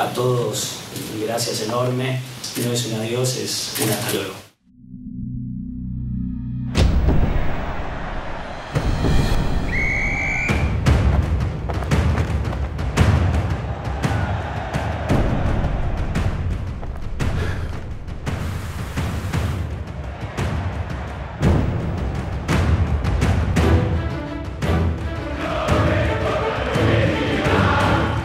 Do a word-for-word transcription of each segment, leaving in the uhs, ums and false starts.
a todos, gracias enorme. No es un adiós, es un hasta luego.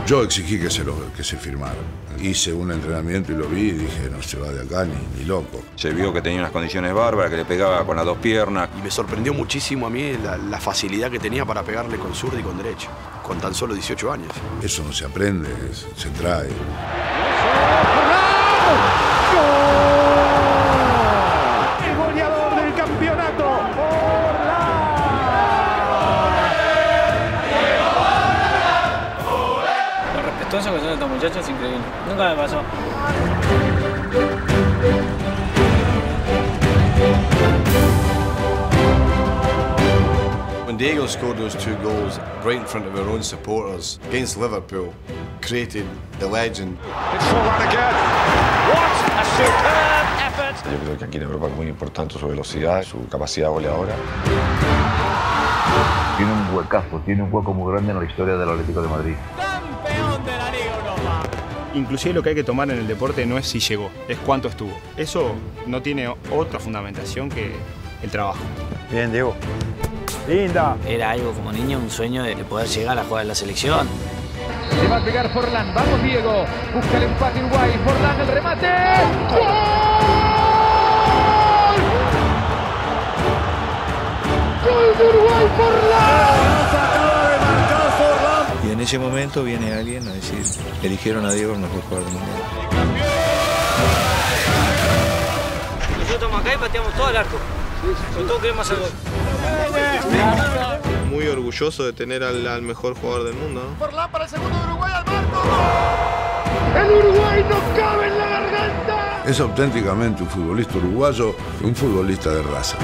Yo exigí que se, lo, que se firmara. Hice un entrenamiento y lo vi y dije, no se va de acá ni, ni loco. Se vio que tenía unas condiciones bárbaras, que le pegaba con las dos piernas. Y me sorprendió muchísimo a mí la, la facilidad que tenía para pegarle con zurda y con derecha, con tan solo dieciocho años. Eso no se aprende, se trae. ¡El goleador del campeonato! Todo eso que son estos muchachos es increíble. Nunca me pasó. When Diego scored those two goals right in front of our own supporters against Liverpool, created the legend. It's Forlán again. What a superb effort! Yo creo que aquí en Europa es muy importante su velocidad, su capacidad goleadora. Tiene un huecazo, tiene un hueco muy grande en la historia del Atlético de Madrid. Inclusive lo que hay que tomar en el deporte no es si llegó, es cuánto estuvo. Eso no tiene otra fundamentación que el trabajo. Bien, Diego. Linda. Era algo como niño, un sueño de poder llegar a jugar en la selección. Le va a pegar Forlán. Vamos, Diego. Busca el empate Uruguay. Forlán, el remate. ¡Gol! ¡Gol de Uruguay, Forlán! En ese momento viene alguien a decir, eligieron a Diego, no fue jugador mundial. Nosotros estamos acá y pateamos todo el arco. Sobre todo queremos hacer gol. Muy orgulloso de tener al, al mejor jugador del mundo, ¿no? Forlán para el segundo de Uruguay, al marco. ¡El Uruguay no cabe en la garganta! Es auténticamente un futbolista uruguayo, un futbolista de raza.